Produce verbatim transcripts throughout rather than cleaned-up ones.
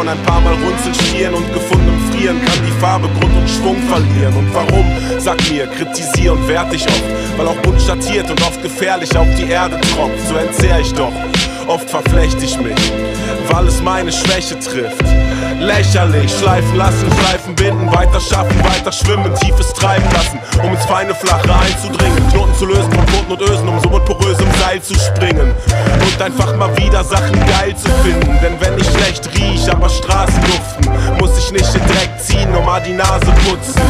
von ein paar Mal Runzelstieren und gefundenem Frieren kann die Farbe, Grund und Schwung verlieren. Und warum? Sag mir, kritisier und werd dich oft, weil auch bunt schattiert und oft gefährlich auf die Erde tropft. So entzehr ich doch, oft verflechte ich mich, weil es meine Schwäche trifft. Lächerlich, schleifen lassen, schleifen binden, weiter schaffen, weiter schwimmen, tiefes Treiben lassen, um ins feine Flache einzudringen, Knoten zu lösen von Knoten und Ösen, um so mit porösem Seil zu springen und einfach mal wieder Sachen geil zu finden. Denn wenn ich schlecht riech, aber Straßenduften, muss ich nicht in Dreck ziehen, um mal die Nase putzen.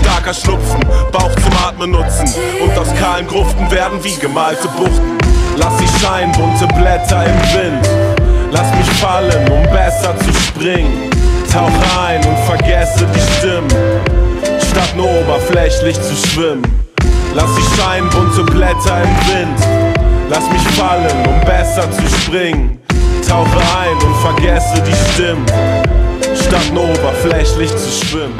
Starker Schnupfen, Bauch zum Atmen nutzen und aus kahlen Gruften werden wie gemalte Buchten. Lass sie scheinen, bunte Blätter im Wind, lass mich fallen, um besser zu springen. Tauch ein und vergesse die Stimmen, statt nur oberflächlich zu schwimmen. Lass sie scheinen, bunte Blätter im Wind, lass mich fallen, um besser zu springen. Tauche ein und vergesse die Stimmen, statt nur oberflächlich zu schwimmen.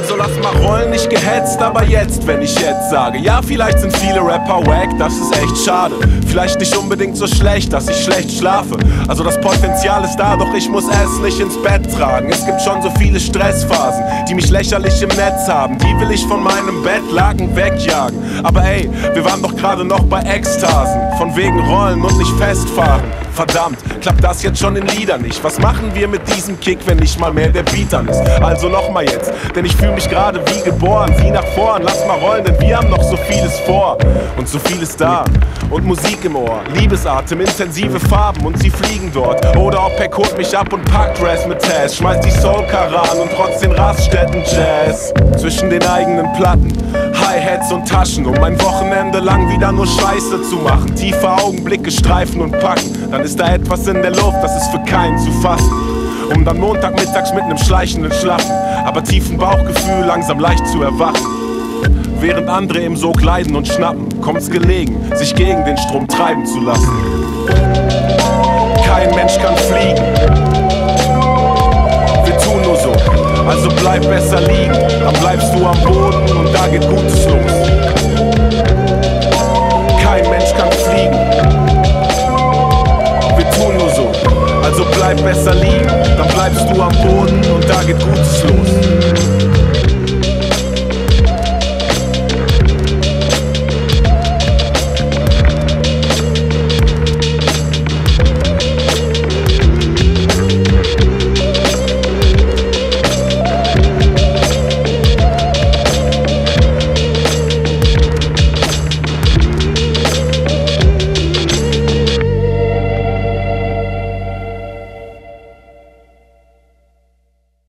Also lass mal rollen, nicht gehetzt, aber jetzt, wenn ich jetzt sage, ja, vielleicht sind viele Rapper wack, das ist echt schade. Vielleicht nicht unbedingt so schlecht, dass ich schlecht schlafe. Also das Potenzial ist da, doch ich muss es nicht ins Bett tragen. Es gibt schon so viele Stressphasen, die mich lächerlich im Netz haben. Die will ich von meinem Bettlaken wegjagen. Aber ey, wir waren doch gerade noch bei Ekstasen, von wegen rollen und nicht festfahren. Verdammt, klappt das jetzt schon in Liedern nicht? Was machen wir mit diesem Kick, wenn nicht mal mehr der Beat an ist? Also nochmal jetzt, denn ich fühle mich gerade wie geboren, wie nach vorn. Lass mal rollen, denn wir haben noch so vieles vor und so vieles da und Musik im Ohr. Liebesatem, intensive Farben und sie fliegen dort. Oder OPEK holt mich ab und packt Razzmatazz, schmeißt die Soul-Karan und trotz den Raststätten-Jazz. Zwischen den eigenen Platten, Hi-Hats und Taschen, um mein Wochenende lang wieder nur Scheiße zu machen. Tiefe Augenblicke streifen und packen, dann ist da etwas in der Luft, das ist für keinen zu fassen. Um dann Montagmittags mit einem schleichenden Schlaffen, aber tiefen Bauchgefühl langsam leicht zu erwachen. Während andere im Sog leiden und schnappen, kommt's gelegen, sich gegen den Strom treiben zu lassen. Kein Mensch kann fliegen, wir tun nur so, also bleib besser liegen. Dann bleibst du am Boden und da geht gut